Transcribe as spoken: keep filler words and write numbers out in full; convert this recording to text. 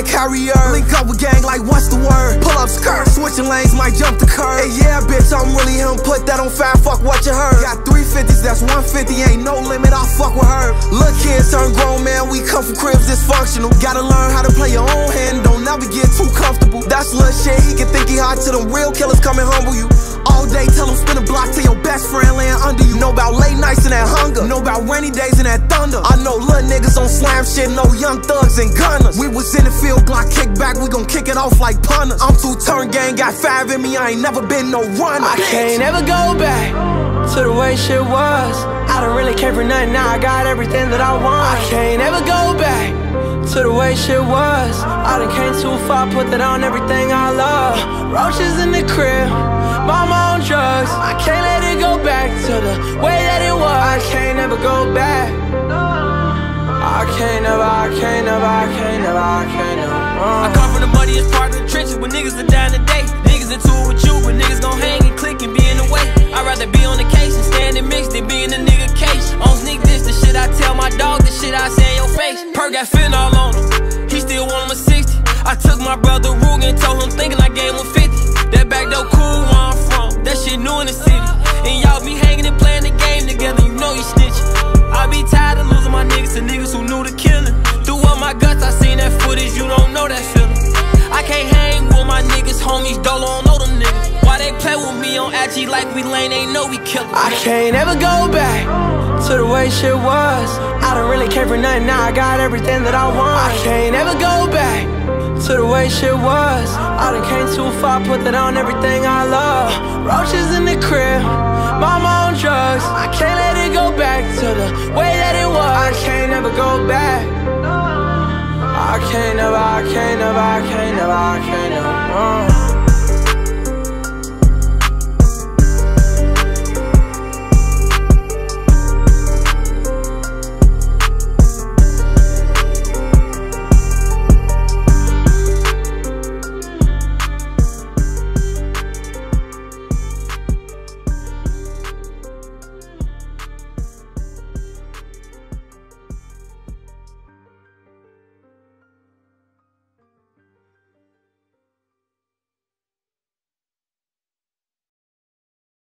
like Kyrie Irv'. Link up with gang like what's the word? Pull up skirt, switching lanes might jump the curb. Hey yeah bitch, I'm really him, put that on fire, fuck what you heard. Got three fifties, that's one fifty, ain't no limit, I fuck with her. Look kids turn grown man, we come from cribs dysfunctional. Gotta learn how to play your own hand, don't never get too comfortable. That's little shit, he can think he hot till them real killers come and humble you. All day tell them spin a block till your best friend laying under you. Know about late nights and that hunger, know about rainy days and that thunder. I know little niggas on slam shit, know young thugs and gunners. We was in the field, Glock kick back, we gon' kick it off like punters. I'm Too Turnt Gang, got five in me, I ain't never been no runner. I can't ever go back to the way shit was. I don't really care for nothing, now I got everything that I want. I can't ever go back to the way shit was. I done came too far, put that on everything I love. Roaches in the crib, mama on drugs. I can't let it go back to the way that it was. I can't ever go back. I can't ever, I can't ever, I can't ever, I can't ever. Uh. I come from the muddiest part of the trenches when niggas are dying today. Niggas into it with you, but niggas gon' hang and click and be in the way. I'd rather be on the case and stand and mix than be in a nigga case. On sneak this, the shit I tell my dog, the shit I say in your face. Perk got fentanyl on him, he still want him a sixty. I took my brother Rugan, told him thinking I gave him a fifty. That back though cool where I'm from, that shit new in the city. And y'all be hanging and playing the game together, you know you snitching. I be tired of losing my niggas to niggas who knew the killing. Through all my guts, I seen that footage, you don't know that feeling. I can't hang with my niggas, homies, dolo don't know them niggas. Why they play with me on I G like we lame, they know we killin'. I can't ever go back to the way shit was. I don't really care for nothing, now I got everything that I want. I can't ever go back to the way shit was. I done came too far, put that on everything I love. Roaches in the crib, mama on drugs. I can't let it go back to the way that it was. I can't ever go back. I can't ever, I can't ever, I can't ever, I can't ever.